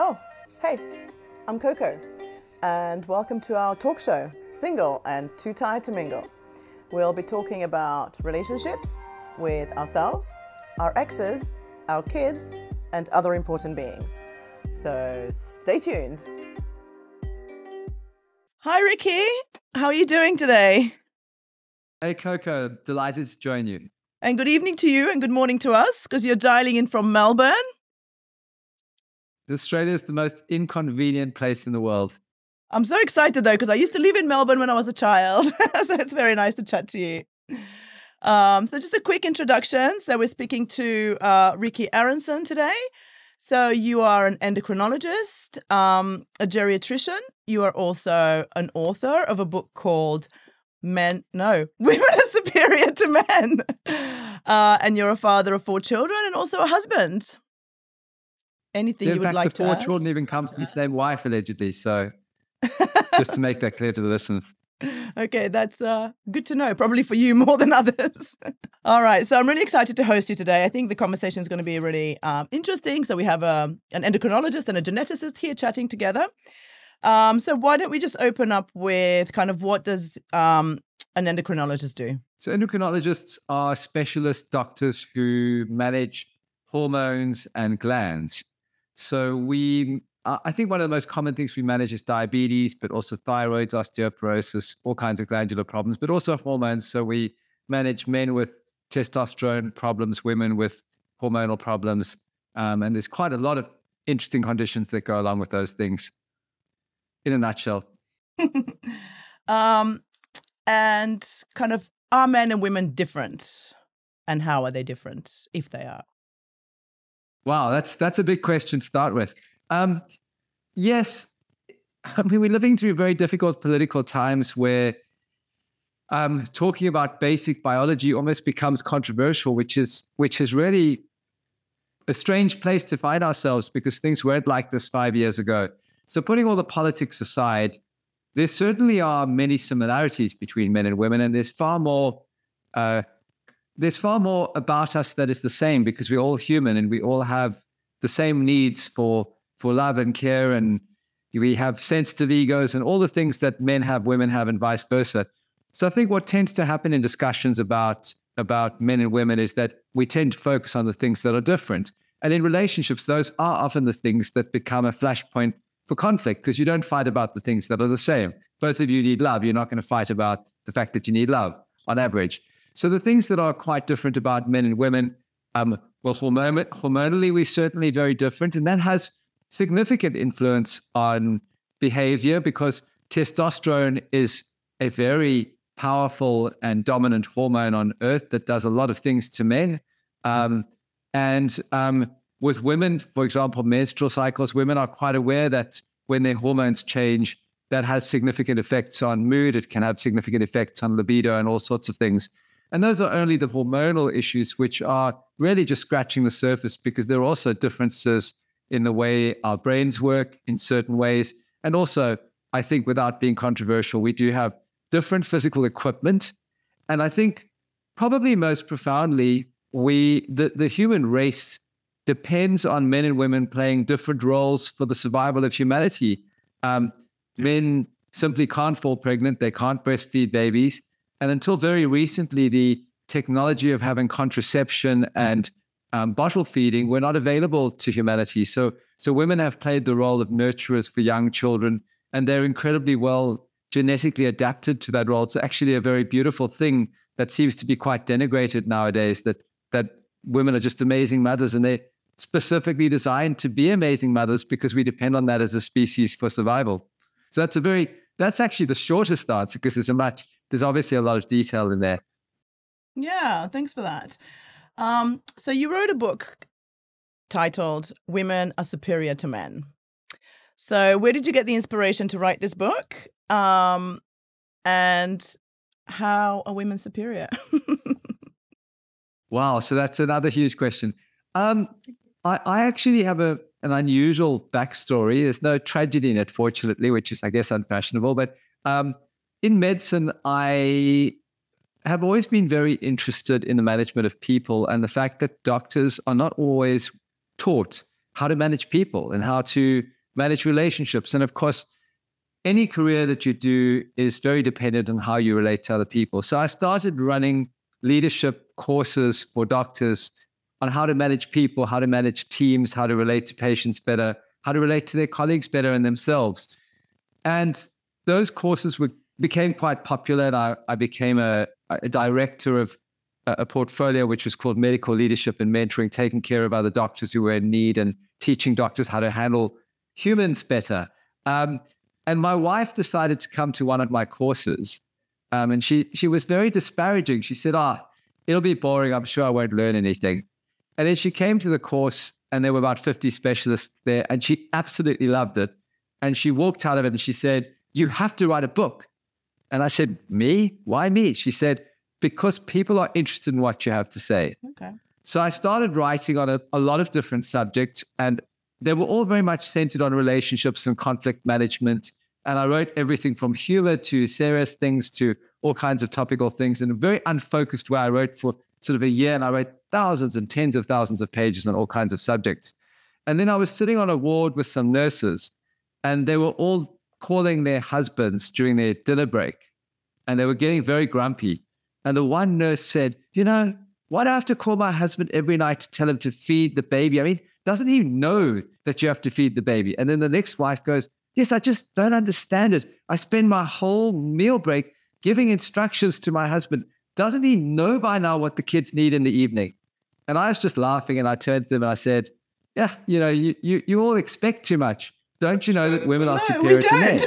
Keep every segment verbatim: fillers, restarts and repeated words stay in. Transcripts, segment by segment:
Oh, hey, I'm Coco, and welcome to our talk show, Single and Too Tired to Mingle. We'll be talking about relationships with ourselves, our exes, our kids, and other important beings. So stay tuned. Hi, Ricky. How are you doing today? Hey, Coco. Delighted to join you. And good evening to you and good morning to us, because you're dialing in from Melbourne. Australia is the most inconvenient place in the world. I'm so excited, though, because I used to live in Melbourne when I was a child. So it's very nice to chat to you. Um, so just a quick introduction. So we're speaking to uh, Ricky Arenson today. So you are an endocrinologist, um, a geriatrician. You are also an author of a book called Men, no, Women Are Superior to Men. Uh, and you're a father of four children and also a husband. Anything yeah, you would like to add? In fact, the four children even come from the same wife, allegedly. So just to make that clear to the listeners. Okay, that's uh, good to know, probably for you more than others. All right, so I'm really excited to host you today. I think the conversation is going to be really um, interesting. So we have um, an endocrinologist and a geneticist here chatting together. Um, so why don't we just open up with kind of what does um, an endocrinologist do? So endocrinologists are specialist doctors who manage hormones and glands. So we, I think one of the most common things we manage is diabetes, but also thyroids, osteoporosis, all kinds of glandular problems, but also hormones. So we manage men with testosterone problems, women with hormonal problems. Um, and there's quite a lot of interesting conditions that go along with those things. In a nutshell. um, and kind of, are men and women different? And how are they different, if they are? Wow, that's that's a big question to start with. Um, yes, I mean, we're living through very difficult political times where um, talking about basic biology almost becomes controversial, which is which is really a strange place to find ourselves because things weren't like this five years ago. So putting all the politics aside, there certainly are many similarities between men and women, and there's far more uh, there's far more about us that is the same because we're all human and we all have the same needs for for love and care, and we have sensitive egos and all the things that men have, women have, and vice versa. So I think what tends to happen in discussions about about men and women is that we tend to focus on the things that are different. And in relationships, those are often the things that become a flashpoint for conflict because you don't fight about the things that are the same. Both of you need love. You're not going to fight about the fact that you need love on average. So the things that are quite different about men and women, um, well, hormon- hormonally, we're certainly very different. And that has significant influence on behavior because testosterone is a very powerful and dominant hormone on earth that does a lot of things to men. Um, and um, with women, for example, menstrual cycles, women are quite aware that when their hormones change, that has significant effects on mood. It can have significant effects on libido and all sorts of things. And those are only the hormonal issues, which are really just scratching the surface because there are also differences in the way our brains work in certain ways. And also, I think without being controversial, we do have different physical equipment. And I think probably most profoundly, we the, the human race depends on men and women playing different roles for the survival of humanity. Um, men simply can't fall pregnant. They can't breastfeed babies. And until very recently, the technology of having contraception and Um, bottle feeding were not available to humanity. So, so women have played the role of nurturers for young children, and they're incredibly well genetically adapted to that role. It's actually a very beautiful thing that seems to be quite denigrated nowadays, that that women are just amazing mothers, and they're specifically designed to be amazing mothers because we depend on that as a species for survival. So that's a very, that's actually the shortest answer because there's a much, there's obviously a lot of detail in there. Yeah, thanks for that. Um, so you wrote a book titled Women Are Superior to Men. So where did you get the inspiration to write this book? Um, and how are women superior? Wow. So that's another huge question. Um, I, I actually have a, an unusual backstory. There's no tragedy in it, fortunately, which is, I guess, unfashionable. But um, in medicine, I... I have always been very interested in the management of people and the fact that doctors are not always taught how to manage people and how to manage relationships. And of course, any career that you do is very dependent on how you relate to other people. So I started running leadership courses for doctors on how to manage people, how to manage teams, how to relate to patients better, how to relate to their colleagues better and themselves. And those courses were, became quite popular. And I, I became a, a director of a, a portfolio, which was called Medical Leadership and Mentoring, taking care of other doctors who were in need and teaching doctors how to handle humans better. Um, and my wife decided to come to one of my courses. Um, and she, she was very disparaging. She said, ah, it'll be boring. I'm sure I won't learn anything. And then she came to the course and there were about fifty specialists there and she absolutely loved it. And she walked out of it and she said, you have to write a book. And I said, me? Why me? She said, because people are interested in what you have to say. Okay. So I started writing on a, a lot of different subjects and they were all very much centered on relationships and conflict management. And I wrote everything from humor to serious things to all kinds of topical things in a very unfocused way. I wrote for sort of a year and I wrote thousands and tens of thousands of pages on all kinds of subjects. And then I was sitting on a ward with some nurses and they were all calling their husbands during their dinner break and they were getting very grumpy. And the one nurse said, you know, why do I have to call my husband every night to tell him to feed the baby? I mean, doesn't he know that you have to feed the baby? And then the next wife goes, yes, I just don't understand it. I spend my whole meal break giving instructions to my husband. Doesn't he know by now what the kids need in the evening? And I was just laughing and I turned to them and I said, yeah, you know, you you, you all expect too much. Don't you know that women are superior to men?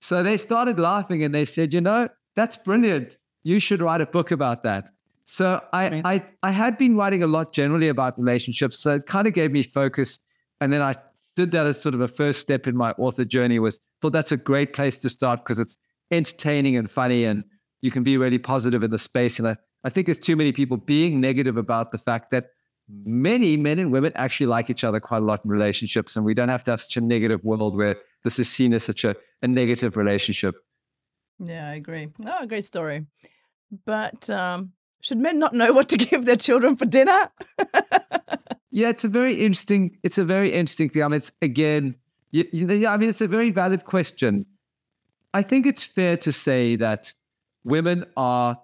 So they started laughing and they said, you know, that's brilliant. You should write a book about that. So I, right. I, I had been writing a lot generally about relationships. So it kind of gave me focus. And then I did that as sort of a first step in my author journey was, well, that's a great place to start because it's entertaining and funny and you can be really positive in the space. And I, I think there's too many people being negative about the fact that many men and women actually like each other quite a lot in relationships. And we don't have to have such a negative world where this is seen as such a, a negative relationship. Yeah, I agree. Oh, great story. But um, should men not know what to give their children for dinner? Yeah, it's a very interesting, it's a very interesting thing. I mean, it's again, you, you know, I mean, it's a very valid question. I think it's fair to say that women are,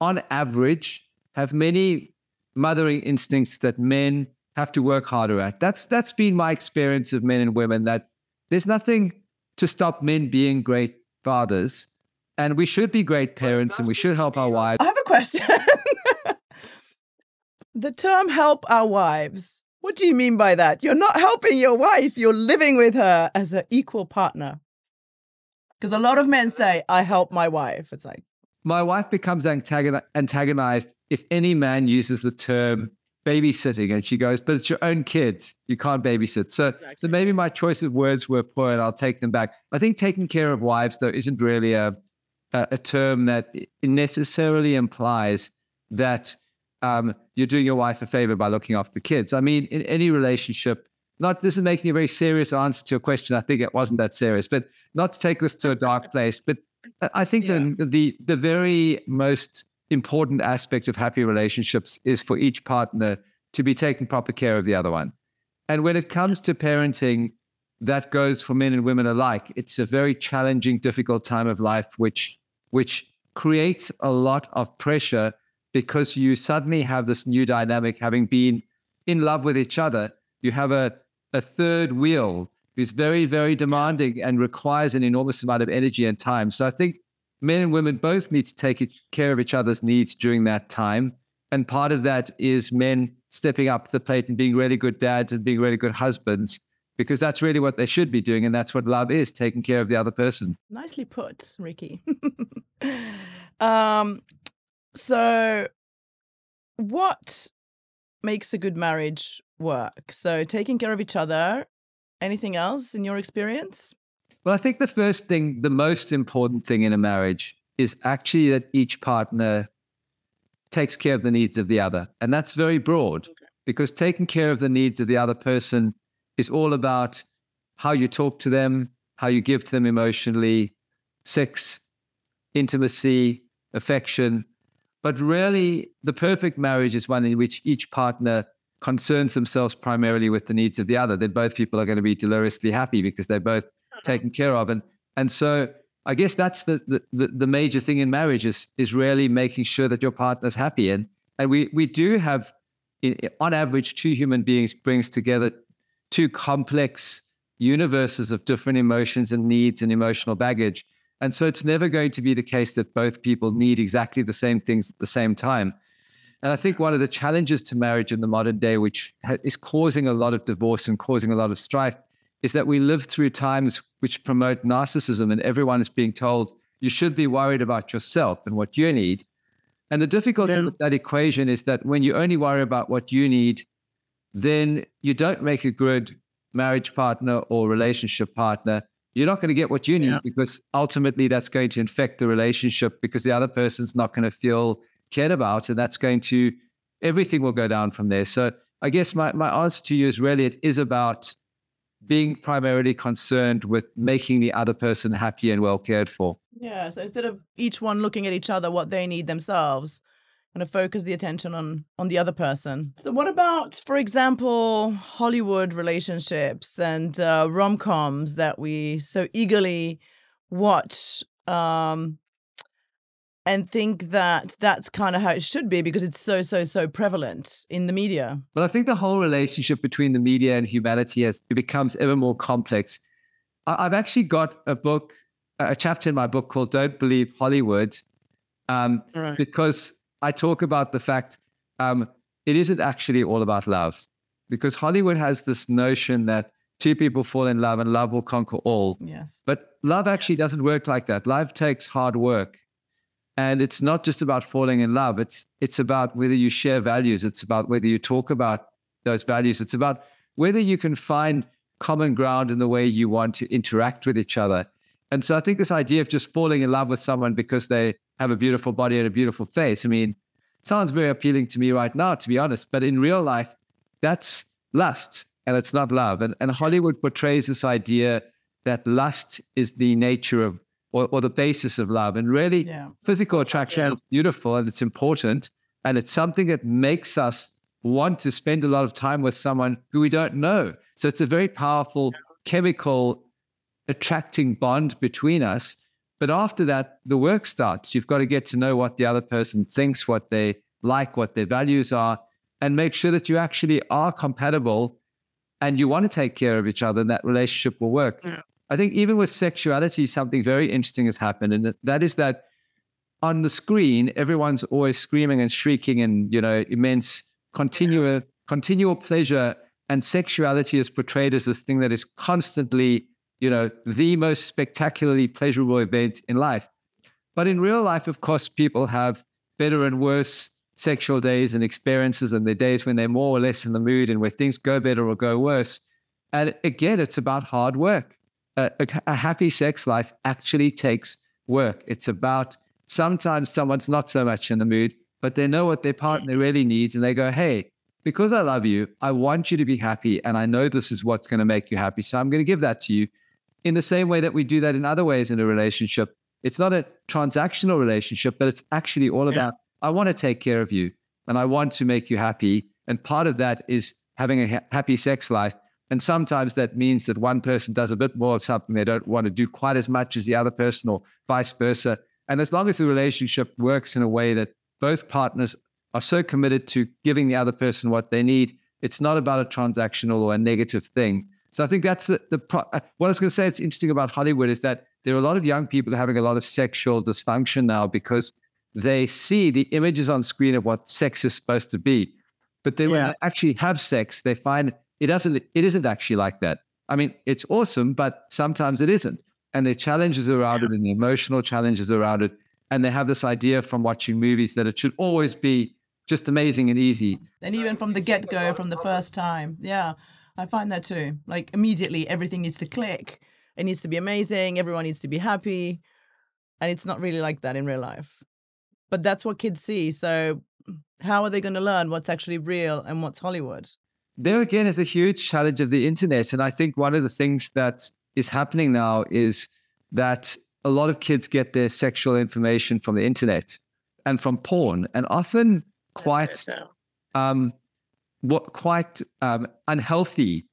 on average, have many mothering instincts that men have to work harder at. That's that's been my experience of men and women, that there's nothing to stop men being great fathers. And we should be great parents and we should help our wives. I have a question. The term help our wives, what do you mean by that? You're not helping your wife, you're living with her as an equal partner. Because a lot of men say, I help my wife. It's like, my wife becomes antagonized if any man uses the term babysitting. And she goes, but it's your own kids. You can't babysit. So, exactly. So maybe my choice of words were poor and I'll take them back. I think taking care of wives, though, isn't really a, a, a term that necessarily implies that um, you're doing your wife a favor by looking after the kids. I mean, in any relationship, not, this is making a very serious answer to your question. I think it wasn't that serious, but not to take this to a dark place, but I think yeah. the, the the very most important aspect of happy relationships is for each partner to be taking proper care of the other one. And when it comes to parenting, that goes for men and women alike. It's a very challenging, difficult time of life, which which creates a lot of pressure because you suddenly have this new dynamic, having been in love with each other. You have a, a third wheel who's very, very demanding and requires an enormous amount of energy and time. So I think men and women both need to take care of each other's needs during that time. And part of that is men stepping up to the plate and being really good dads and being really good husbands, because that's really what they should be doing. And that's what love is, taking care of the other person. Nicely put, Ricky. um, so what makes a good marriage work? So taking care of each other. Anything else in your experience? Well, I think the first thing, the most important thing in a marriage is actually that each partner takes care of the needs of the other. And that's very broad, okay, because taking care of the needs of the other person is all about how you talk to them, how you give to them emotionally, sex, intimacy, affection. But really, the perfect marriage is one in which each partner concerns themselves primarily with the needs of the other, then both people are going to be deliriously happy because they're both taken care of. And and so I guess that's the the, the major thing in marriage is is really making sure that your partner's happy. And and we we do have, on average, two human beings brings together two complex universes of different emotions and needs and emotional baggage. And so it's never going to be the case that both people need exactly the same things at the same time. And I think one of the challenges to marriage in the modern day, which is causing a lot of divorce and causing a lot of strife, is that we live through times which promote narcissism, and everyone is being told, you should be worried about yourself and what you need. And the difficulty yeah. with that equation is that when you only worry about what you need, then you don't make a good marriage partner or relationship partner. You're not going to get what you need yeah. because ultimately that's going to infect the relationship, because the other person's not going to feel cared about, and that's going to, everything will go down from there. So I guess my, my answer to you is really, it is about being primarily concerned with making the other person happy and well cared for. Yeah, so instead of each one looking at each other, what they need themselves, kind of focus the attention on on the other person. So what about, for example, Hollywood relationships and uh, rom-coms that we so eagerly watch, um, and think that that's kind of how it should be because it's so, so, so prevalent in the media? Well, I think the whole relationship between the media and humanity has, it becomes ever more complex. I, I've actually got a book, a chapter in my book called Don't Believe Hollywood, um, right. because I talk about the fact um, it isn't actually all about love, because Hollywood has this notion that two people fall in love and love will conquer all. Yes. But love actually yes. doesn't work like that. Love takes hard work. And it's not just about falling in love. It's it's about whether you share values. It's about whether you talk about those values. It's about whether you can find common ground in the way you want to interact with each other. And so I think this idea of just falling in love with someone because they have a beautiful body and a beautiful face, I mean, sounds very appealing to me right now, to be honest. But in real life, that's lust and it's not love. And, and Hollywood portrays this idea that lust is the nature of, Or, or the basis of love. And really, yeah. physical attraction yeah. is beautiful and it's important. And it's something that makes us want to spend a lot of time with someone who we don't know. So it's a very powerful yeah. chemical attracting bond between us. But after that, the work starts. You've got to get to know what the other person thinks, what they like, what their values are, and make sure that you actually are compatible and you want to take care of each other, and that relationship will work. Yeah. I think even with sexuality, something very interesting has happened. And that is that on the screen, everyone's always screaming and shrieking and, you know, immense continual, yeah. continual pleasure. And sexuality is portrayed as this thing that is constantly, you know, the most spectacularly pleasurable event in life. But in real life, of course, people have better and worse sexual days and experiences, and their days when they're more or less in the mood and where things go better or go worse. And again, it's about hard work. A, a happy sex life actually takes work. It's about, sometimes someone's not so much in the mood, but they know what their partner really needs. And they go, hey, because I love you, I want you to be happy. And I know this is what's going to make you happy. So I'm going to give that to you. In the same way that we do that in other ways in a relationship, it's not a transactional relationship, but it's actually all about, yeah. I want to take care of you and I want to make you happy. And part of that is having a ha- happy sex life. And sometimes that means that one person does a bit more of something they don't want to do quite as much as the other person, or vice versa. And as long as the relationship works in a way that both partners are so committed to giving the other person what they need, it's not about a transactional or a negative thing. So I think that's the, the pro- what I was going to say it's interesting about Hollywood is that there are a lot of young people having a lot of sexual dysfunction now because they see the images on screen of what sex is supposed to be. But then when yeah. they actually have sex, they find It doesn't, it isn't actually like that. I mean, it's awesome, but sometimes it isn't. And the challenges around it and the emotional challenges around it. And they have this idea from watching movies that it should always be just amazing and easy. And even from the get-go, from the first time. Yeah, I find that too. Like immediately everything needs to click. It needs to be amazing. Everyone needs to be happy. And it's not really like that in real life. But that's what kids see. So how are they going to learn what's actually real and what's Hollywood? There again is a huge challenge of the internet. And I think one of the things that is happening now is that a lot of kids get their sexual information from the internet and from porn, and often quite um, what quite um, unhealthy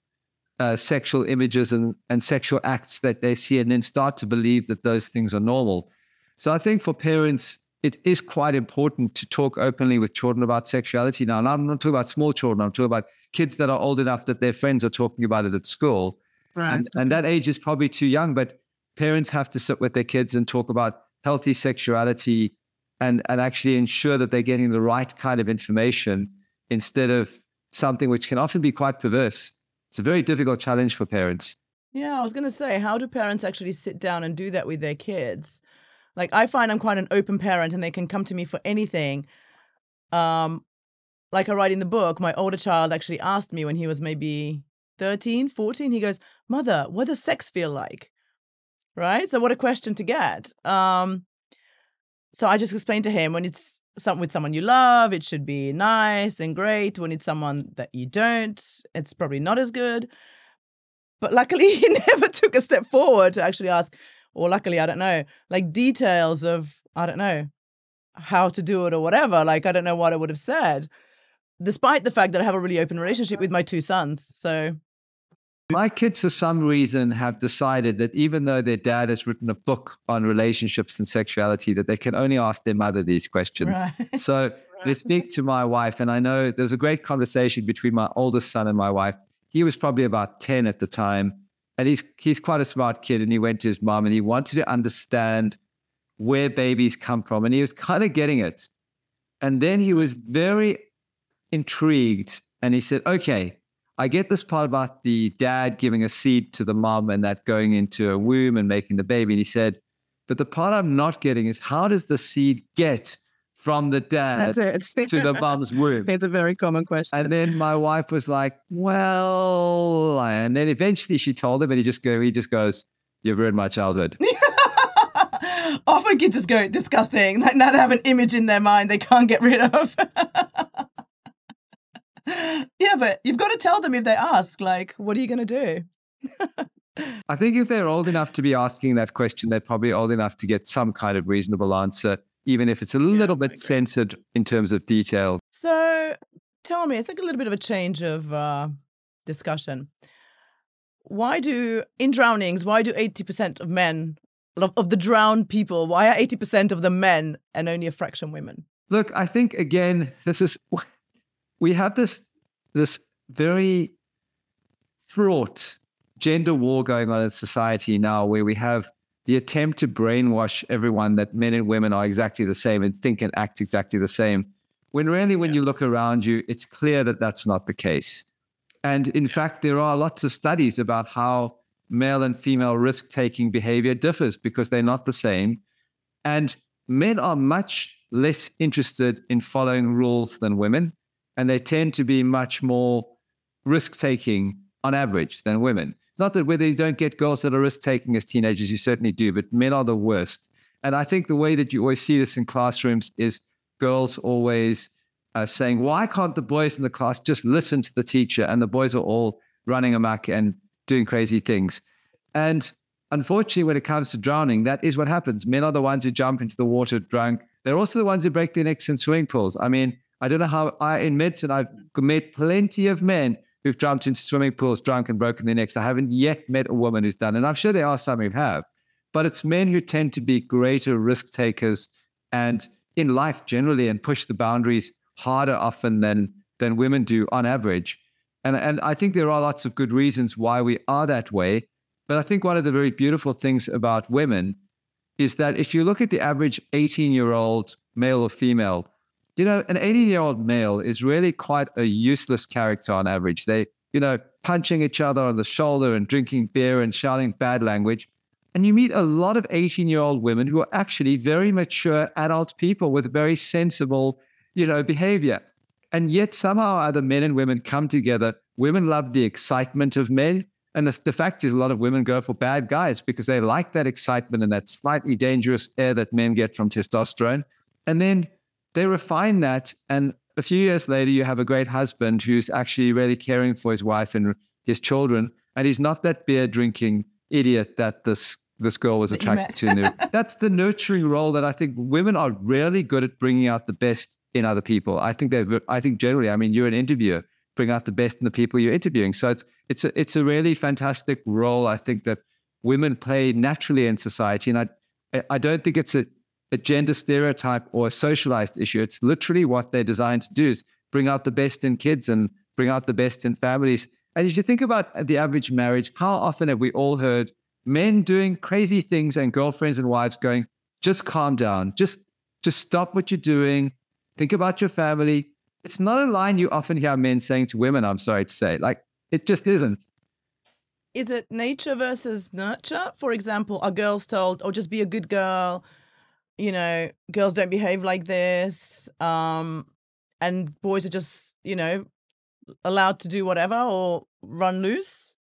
uh, sexual images and, and sexual acts that they see, and then start to believe that those things are normal. So I think for parents, it is quite important to talk openly with children about sexuality now. And I'm not talking about small children. I'm talking about kids that are old enough that their friends are talking about it at school. Right. And, and that age is probably too young, but parents have to sit with their kids and talk about healthy sexuality and, and actually ensure that they're getting the right kind of information instead of something which can often be quite perverse. It's a very difficult challenge for parents. Yeah, I was going to say, how do parents actually sit down and do that with their kids? Like, I find I'm quite an open parent and they can come to me for anything. Um, like I write in the book, my older child actually asked me when he was maybe thirteen, fourteen, he goes, "Mother, what does sex feel like?" Right? So what a question to get. Um, so I just explained to him, when it's some, with someone you love, it should be nice and great. When it's someone that you don't, it's probably not as good. But luckily, he never took a step forward to actually ask, or luckily, I don't know, like details of, I don't know, how to do it or whatever. Like, I don't know what I would have said, despite the fact that I have a really open relationship with my two sons. So my kids, for some reason, have decided that even though their dad has written a book on relationships and sexuality, that they can only ask their mother these questions. Right. So right. They speak to my wife, and I know there was a great conversation between my oldest son and my wife. He was probably about ten at the time, and he's, he's quite a smart kid, and he went to his mom, and he wanted to understand where babies come from, and he was kind of getting it. And then he was very intrigued, and he said, "Okay, I get this part about the dad giving a seed to the mom and that going into a womb and making the baby." And he said, "But the part I'm not getting is, how does the seed get from the dad to the mom's womb?" It's a very common question. And then my wife was like, "Well," and then eventually she told him, and he just go, he just goes, "You've ruined my childhood." Often kids just go, disgusting. Like, now they have an image in their mind they can't get rid of. Yeah, but you've got to tell them if they ask, like, what are you going to do? I think if they're old enough to be asking that question, they're probably old enough to get some kind of reasonable answer, even if it's a little yeah, bit censored in terms of detail. So tell me, it's like a little bit of a change of uh, discussion. Why do, in drownings, why do eighty percent of men, of, of the drowned people, why are eighty percent of the men and only a fraction women? Look, I think, again, this is... we have this, this very fraught gender war going on in society now, where we have the attempt to brainwash everyone that men and women are exactly the same and think and act exactly the same. When really, when yeah. you look around you, it's clear that that's not the case. And in fact, there are lots of studies about how male and female risk-taking behavior differs because they're not the same. And men are much less interested in following rules than women. And they tend to be much more risk-taking on average than women. Not that whether you don't get girls that are risk-taking as teenagers, you certainly do, but men are the worst. And I think the way that you always see this in classrooms is girls always uh, saying, why can't the boys in the class just listen to the teacher? And the boys are all running amok and doing crazy things. And unfortunately, when it comes to drowning, that is what happens. Men are the ones who jump into the water drunk. They're also the ones who break their necks in swimming pools. I mean, I don't know how I, in medicine, I've met plenty of men who've jumped into swimming pools drunk and broken their necks. I haven't yet met a woman who's done, and I'm sure there are some who have, but it's men who tend to be greater risk takers and in life generally, and push the boundaries harder often than, than women do on average. And, and I think there are lots of good reasons why we are that way. But I think one of the very beautiful things about women is that if you look at the average eighteen-year-old male or female, you know, an eighteen-year-old male is really quite a useless character on average. They, you know, punching each other on the shoulder and drinking beer and shouting bad language. And you meet a lot of eighteen-year-old women who are actually very mature adult people with very sensible, you know, behavior. And yet somehow either men and women come together. Women love the excitement of men. And the, the fact is, a lot of women go for bad guys because they like that excitement and that slightly dangerous air that men get from testosterone. And then they refine that, and a few years later, you have a great husband who's actually really caring for his wife and his children, and he's not that beer-drinking idiot that this this girl was attracted to. That's the nurturing role that I think women are really good at, bringing out the best in other people. I think they, I think generally, I mean, you're an interviewer. bring out the best in the people you're interviewing. So it's it's a, it's a really fantastic role, I think, that women play naturally in society. And I I don't think it's a, a gender stereotype or a socialized issue. It's literally what they're designed to do, is bring out the best in kids and bring out the best in families. And if you think about the average marriage, how often have we all heard men doing crazy things and girlfriends and wives going, just calm down, just just stop what you're doing, think about your family. It's not a line you often hear men saying to women, I'm sorry to say. Like, it just isn't. Is it nature versus nurture? For example, are girls told, oh, just be a good girl, you know, girls don't behave like this, um, and boys are just, you know, allowed to do whatever or run loose?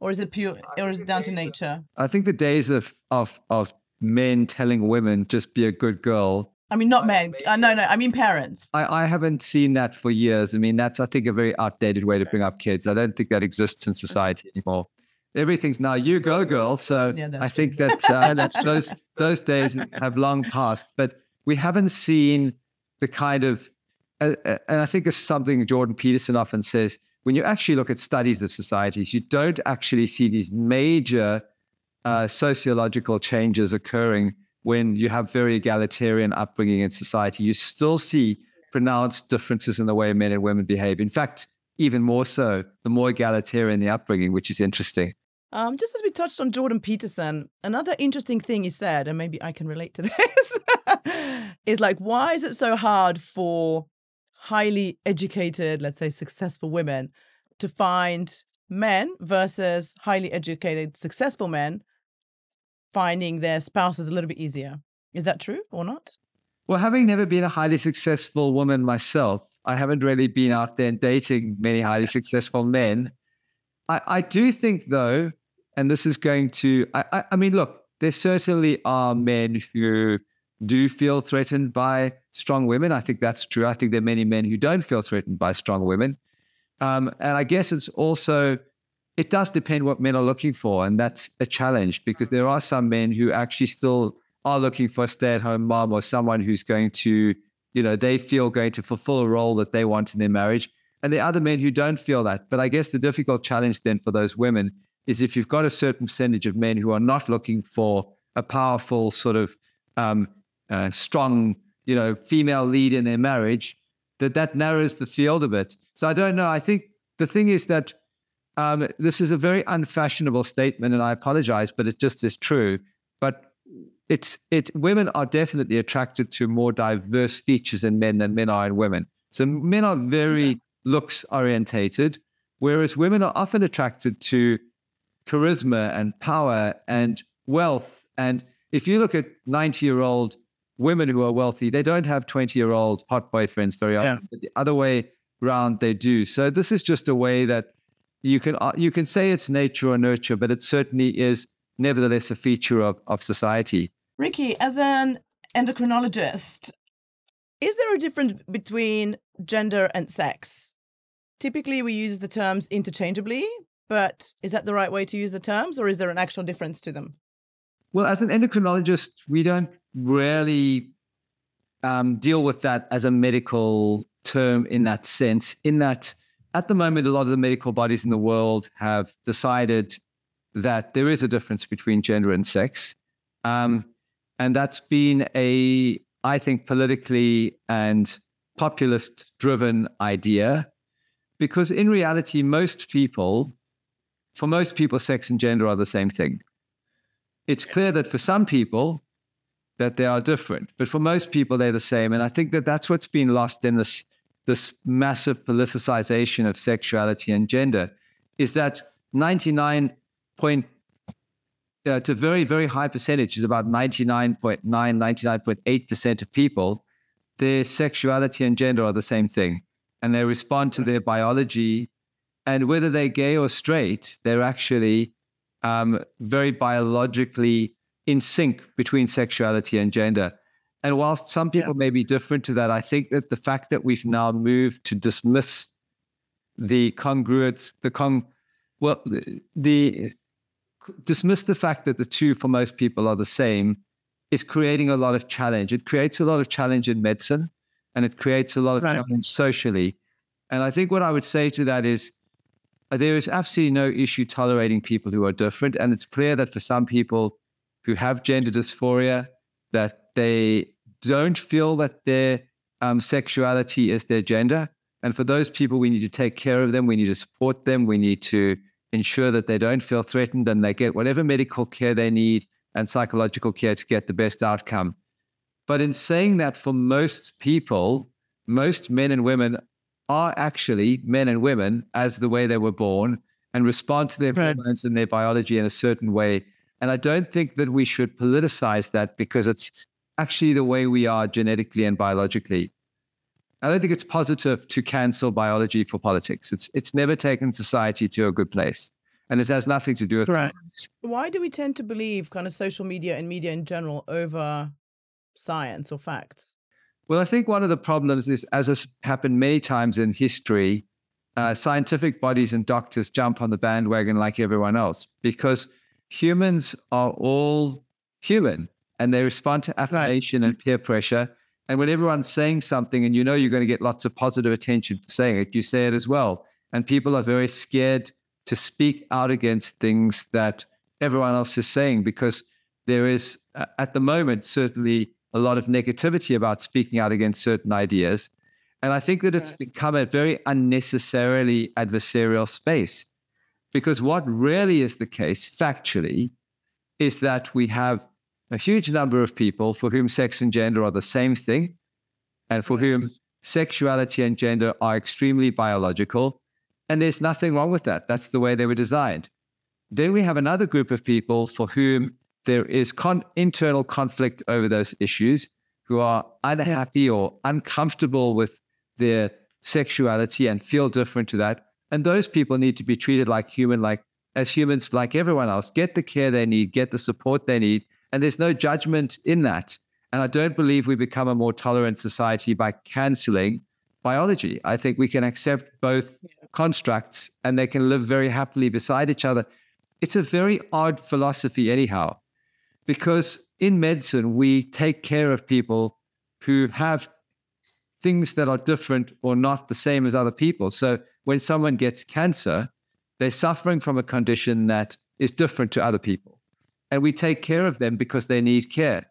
Or is it pure, or is it down to nature? I think the days of, of, of men telling women, just be a good girl, I mean, not men. Uh, no, no, I mean parents. I, I haven't seen that for years. I mean, that's, I think, a very outdated way to bring up kids. I don't think that exists in society anymore. Everything's now, you go, girl. So yeah, I think that uh, that's, those, those days have long passed. But we haven't seen the kind of, uh, uh, and I think it's something Jordan Peterson often says, when you actually look at studies of societies, you don't actually see these major uh, sociological changes occurring when you have very egalitarian upbringing in society. You still see pronounced differences in the way men and women behave. In fact, even more so, the more egalitarian the upbringing, which is interesting. Um, just as we touched on Jordan Peterson, another interesting thing he said, and maybe I can relate to this, is like, why is it so hard for highly educated, let's say successful women to find men versus highly educated, successful men finding their spouses a little bit easier? Is that true or not? Well, having never been a highly successful woman myself, I haven't really been out there and dating many highly successful men. I, I do think, though, and this is going to, I, I, I mean, look, there certainly are men who do feel threatened by strong women. I think that's true. I think there are many men who don't feel threatened by strong women. Um, and I guess it's also, it does depend what men are looking for, and that's a challenge, because there are some men who actually still are looking for a stay-at-home mom or someone who's going to, you know, they feel going to fulfill a role that they want in their marriage. And there are other men who don't feel that. But I guess the difficult challenge then for those women is if you've got a certain percentage of men who are not looking for a powerful sort of um, uh, strong, you know, female lead in their marriage, that that narrows the field a bit. So I don't know. I think the thing is that Um, this is a very unfashionable statement, and I apologize, but it just is true. But it's it women are definitely attracted to more diverse features in men than men are in women. So men are very yeah. looks orientated, whereas women are often attracted to charisma and power and wealth. And if you look at ninety-year-old women who are wealthy, they don't have twenty-year-old hot boyfriends very often, yeah. but the other way around they do. So this is just a way that You can you can say it's nature or nurture, but it certainly is nevertheless a feature of, of society. Ricky, as an endocrinologist, is there a difference between gender and sex? Typically, we use the terms interchangeably, but is that the right way to use the terms, or is there an actual difference to them? Well, as an endocrinologist, we don't really um, deal with that as a medical term in that sense, in that at the moment, a lot of the medical bodies in the world have decided that there is a difference between gender and sex. Um, and that's been a, I think, politically and populist-driven idea, because in reality, most people, for most people, sex and gender are the same thing. It's clear that for some people, that they are different, but for most people, they're the same. And I think that that's what's been lost in this this massive politicization of sexuality and gender, is that ninety-nine point, uh, it's a very, very high percentage, it's about ninety-nine point nine, ninety-nine point eight percent of people, their sexuality and gender are the same thing. And they respond to their biology. And whether they're gay or straight, they're actually um, very biologically in sync between sexuality and gender. And whilst some people yeah. may be different to that, I think that the fact that we've now moved to dismiss the congruence, the con, well, the, the dismiss the fact that the two for most people are the same, is creating a lot of challenge. It creates a lot of challenge in medicine, and it creates a lot of right. challenge socially. And I think what I would say to that is there is absolutely no issue tolerating people who are different. And it's clear that for some people who have gender dysphoria, that they don't feel that their um, sexuality is their gender. And for those people, we need to take care of them. We need to support them. We need to ensure that they don't feel threatened and they get whatever medical care they need and psychological care to get the best outcome. But in saying that, for most people, most men and women are actually men and women as the way they were born and respond to their right. hormones and their biology in a certain way. And I don't think that we should politicize that, because it's actually the way we are genetically and biologically. I don't think it's positive to cancel biology for politics. It's it's never taken society to a good place. And it has nothing to do with right. Why do we tend to believe kind of social media and media in general over science or facts? Well, I think one of the problems is, as has happened many times in history, uh, scientific bodies and doctors jump on the bandwagon like everyone else, because humans are all human and they respond to affirmation right. and peer pressure. And when everyone's saying something and you know you're going to get lots of positive attention for saying it, you say it as well. And people are very scared to speak out against things that everyone else is saying, because there is, uh, at the moment, certainly a lot of negativity about speaking out against certain ideas. And I think that it's right. become a very unnecessarily adversarial space, because what really is the case factually is that we have a huge number of people for whom sex and gender are the same thing, and for whom sexuality and gender are extremely biological. And there's nothing wrong with that. That's the way they were designed. Then we have another group of people for whom there is con- internal conflict over those issues, who are unhappy or uncomfortable with their sexuality and feel different to that. And those people need to be treated like human, like as humans, like everyone else, get the care they need, get the support they need. And there's no judgment in that. And I don't believe we become a more tolerant society by canceling biology. I think we can accept both constructs and they can live very happily beside each other. It's a very odd philosophy anyhow, because in medicine, we take care of people who have things that are different or not the same as other people. So when someone gets cancer, they're suffering from a condition that is different to other people. And we take care of them because they need care.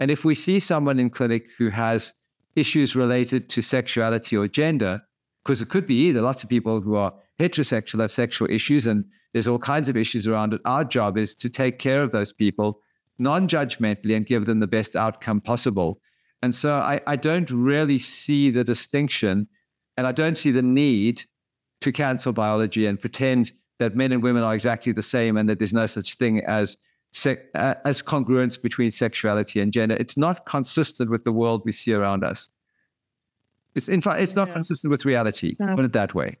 And if we see someone in clinic who has issues related to sexuality or gender, because it could be either, lots of people who are heterosexual have sexual issues and there's all kinds of issues around it. Our job is to take care of those people non-judgmentally and give them the best outcome possible. And so I, I don't really see the distinction, and I don't see the need to cancel biology and pretend that men and women are exactly the same and that there's no such thing as sec- uh, as congruence between sexuality and gender. It's not consistent with the world we see around us. It's, in fact, it's not yeah. consistent with reality, no. put it that way.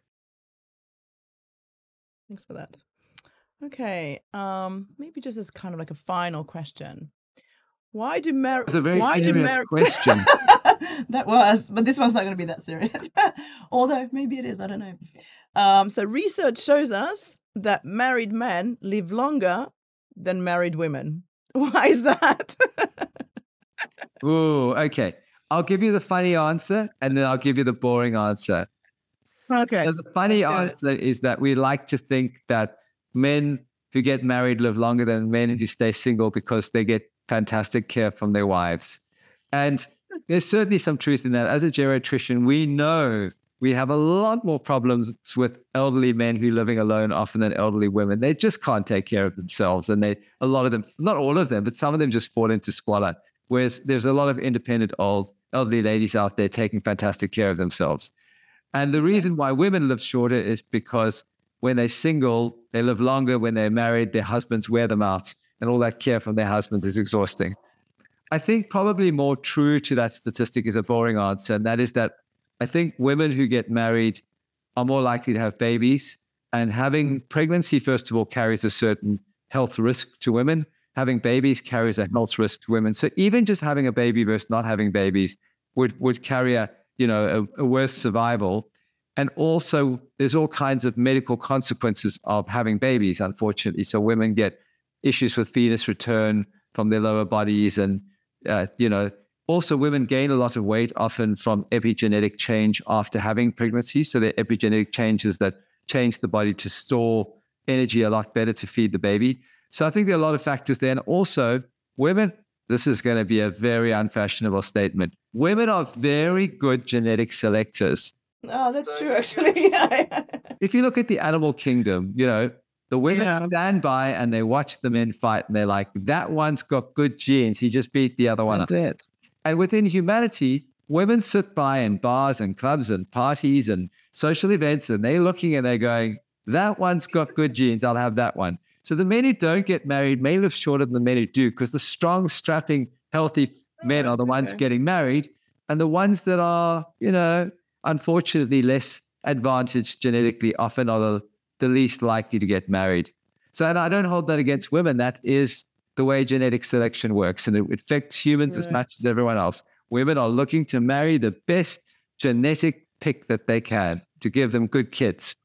Thanks for that. Okay, um, maybe just as kind of like a final question. Why do marriage... That's a very why serious mar- question. That was, but this one's not going to be that serious. Although, maybe it is, I don't know. Um, so research shows us that married men live longer than married women. Why is that? Ooh, okay. I'll give you the funny answer, and then I'll give you the boring answer. Okay. So the funny answer is that we like to think that men who get married live longer than men who stay single because they get fantastic care from their wives. And there's certainly some truth in that. As a geriatrician, we know we have a lot more problems with elderly men who are living alone often than elderly women. They just can't take care of themselves. And they, a lot of them, not all of them, but some of them just fall into squalor. Whereas there's a lot of independent old elderly ladies out there taking fantastic care of themselves. And the reason why women live shorter is because when they're single, they live longer. When they're married, their husbands wear them out, and all that care from their husbands is exhausting. I think probably more true to that statistic is a boring answer, and that is that I think women who get married are more likely to have babies, and having pregnancy, first of all, carries a certain health risk to women. Having babies carries a health risk to women. So even just having a baby versus not having babies would, would carry a, you know, a, a worse survival. And also there's all kinds of medical consequences of having babies, unfortunately. So women get issues with venous return from their lower bodies and, uh, you know, Also, women gain a lot of weight often from epigenetic change after having pregnancy. So their epigenetic changes that change the body to store energy a lot better to feed the baby. So I think there are a lot of factors there. And also women, this is going to be a very unfashionable statement. Women are very good genetic selectors. Oh, that's true, actually. Yeah. If you look at the animal kingdom, you know, the women yeah. stand by and they watch the men fight and they're like, that one's got good genes. He just beat the other one that's up. It. And within humanity, women sit by in bars and clubs and parties and social events, and they're looking and they're going, that one's got good genes. I'll have that one. So the men who don't get married may live shorter than the men who do, because the strong, strapping, healthy men are the ones okay. getting married, and the ones that are, you know, unfortunately less advantaged genetically often are the, the least likely to get married. So, and I don't hold that against women. That is the way genetic selection works, and it affects humans right. as much as everyone else. Women are looking to marry the best genetic pick that they can to give them good kids.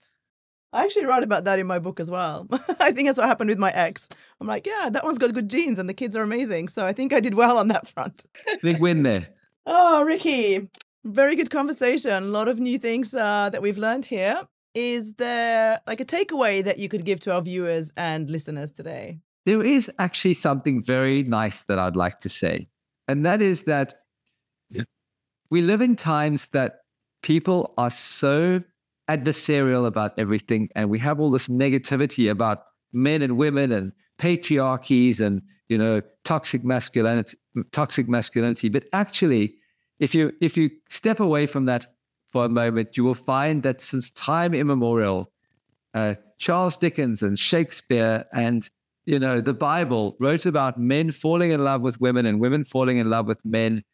I actually write about that in my book as well. I think that's what happened with my ex. I'm like, yeah, that one's got good genes and the kids are amazing. So I think I did well on that front. Big win there. Oh, Ricky, very good conversation. A lot of new things uh, that we've learned here. Is there like a takeaway that you could give to our viewers and listeners today? There is actually something very nice that I'd like to say. And that is that yeah. we live in times that people are so adversarial about everything, and we have all this negativity about men and women and patriarchies and, you know, toxic masculinity, toxic masculinity. But actually, if you if you step away from that for a moment, you will find that since time immemorial, uh, Charles Dickens and Shakespeare and, you know, the Bible wrote about men falling in love with women and women falling in love with men.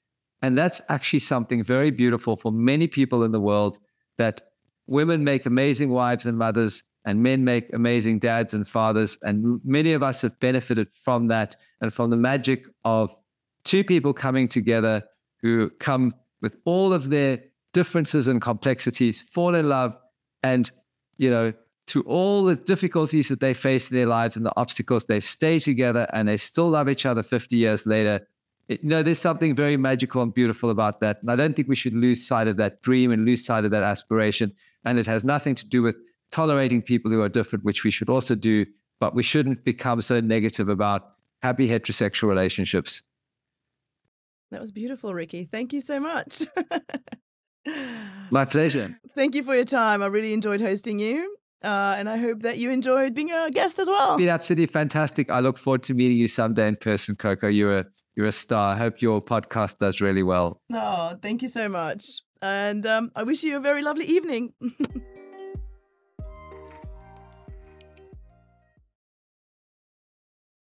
And that's actually something very beautiful for many people in the world, that women make amazing wives and mothers, and men make amazing dads and fathers. And many of us have benefited from that and from the magic of two people coming together who come with all of their differences and complexities, fall in love, and, you know, through all the difficulties that they face in their lives and the obstacles, they stay together and they still love each other fifty years later. You know, there's something very magical and beautiful about that. And I don't think we should lose sight of that dream and lose sight of that aspiration. And it has nothing to do with tolerating people who are different, which we should also do, but we shouldn't become so negative about happy heterosexual relationships. That was beautiful, Ricky. Thank you so much. My pleasure. Thank you for your time. I really enjoyed hosting you. Uh, and I hope that you enjoyed being a guest as well. It's been absolutely fantastic. I look forward to meeting you someday in person, Coco. You're a, you're a star. I hope your podcast does really well. Oh, thank you so much. And um, I wish you a very lovely evening.